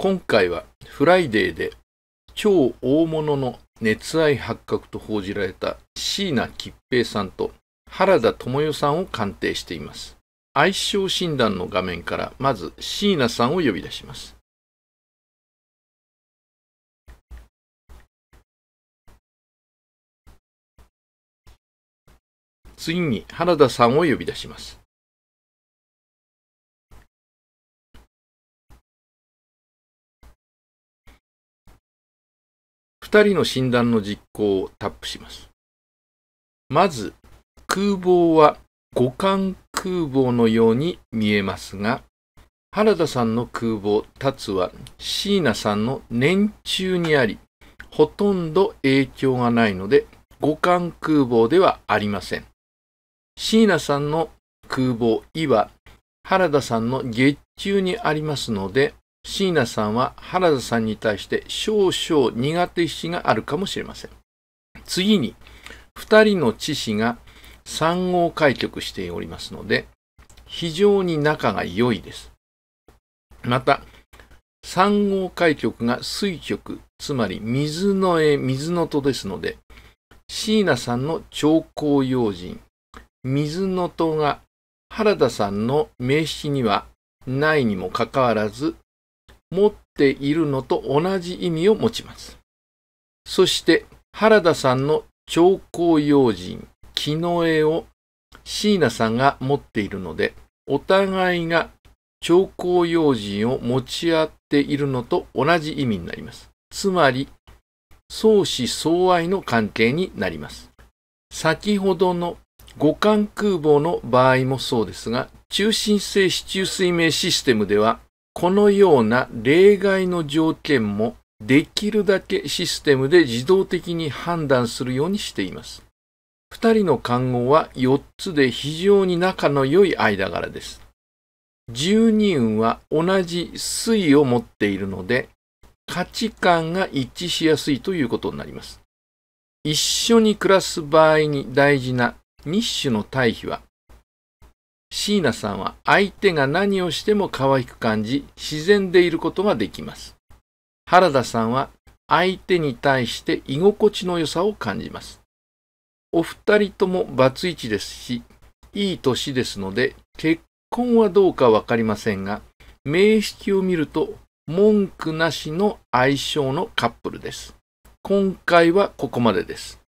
今回はフライデーで超大物の熱愛発覚と報じられた椎名桔平さんと原田知世さんを鑑定しています。相性診断の画面からまず椎名さんを呼び出します。次に原田さんを呼び出します。2人の診断の実行をタップします。まず、空房は五感空房のように見えますが、原田さんの空房、達は椎名さんの年中にあり、ほとんど影響がないので、五感空房ではありません。椎名さんの空房、いは原田さんの月中にありますので、椎名さんは原田さんに対して少々苦手意識があるかもしれません。次に、2人の知識が3号開局しておりますので、非常に仲が良いです。また、3号開局が水局、つまり水の絵、水の戸ですので、椎名さんの長考用心、水の戸が原田さんの名詞にはないにもかかわらず、持っているのと同じ意味を持ちます。そして原田さんの長考用心、木の絵を椎名さんが持っているので、お互いが長考用心を持ち合っているのと同じ意味になります。つまり、相思相愛の関係になります。先ほどの五感空房の場合もそうですが、中心性四柱推命システムでは、このような例外の条件もできるだけシステムで自動的に判断するようにしています。2人の官号は4つで非常に仲の良い間柄です。12運は同じ水を持っているので価値観が一致しやすいということになります。一緒に暮らす場合に大事な日種の対比は、椎名さんは相手が何をしても可愛く感じ、自然でいることができます。原田さんは相手に対して居心地の良さを感じます。お二人ともバツイチですし、いい年ですので、結婚はどうかわかりませんが、名式を見ると文句なしの相性のカップルです。今回はここまでです。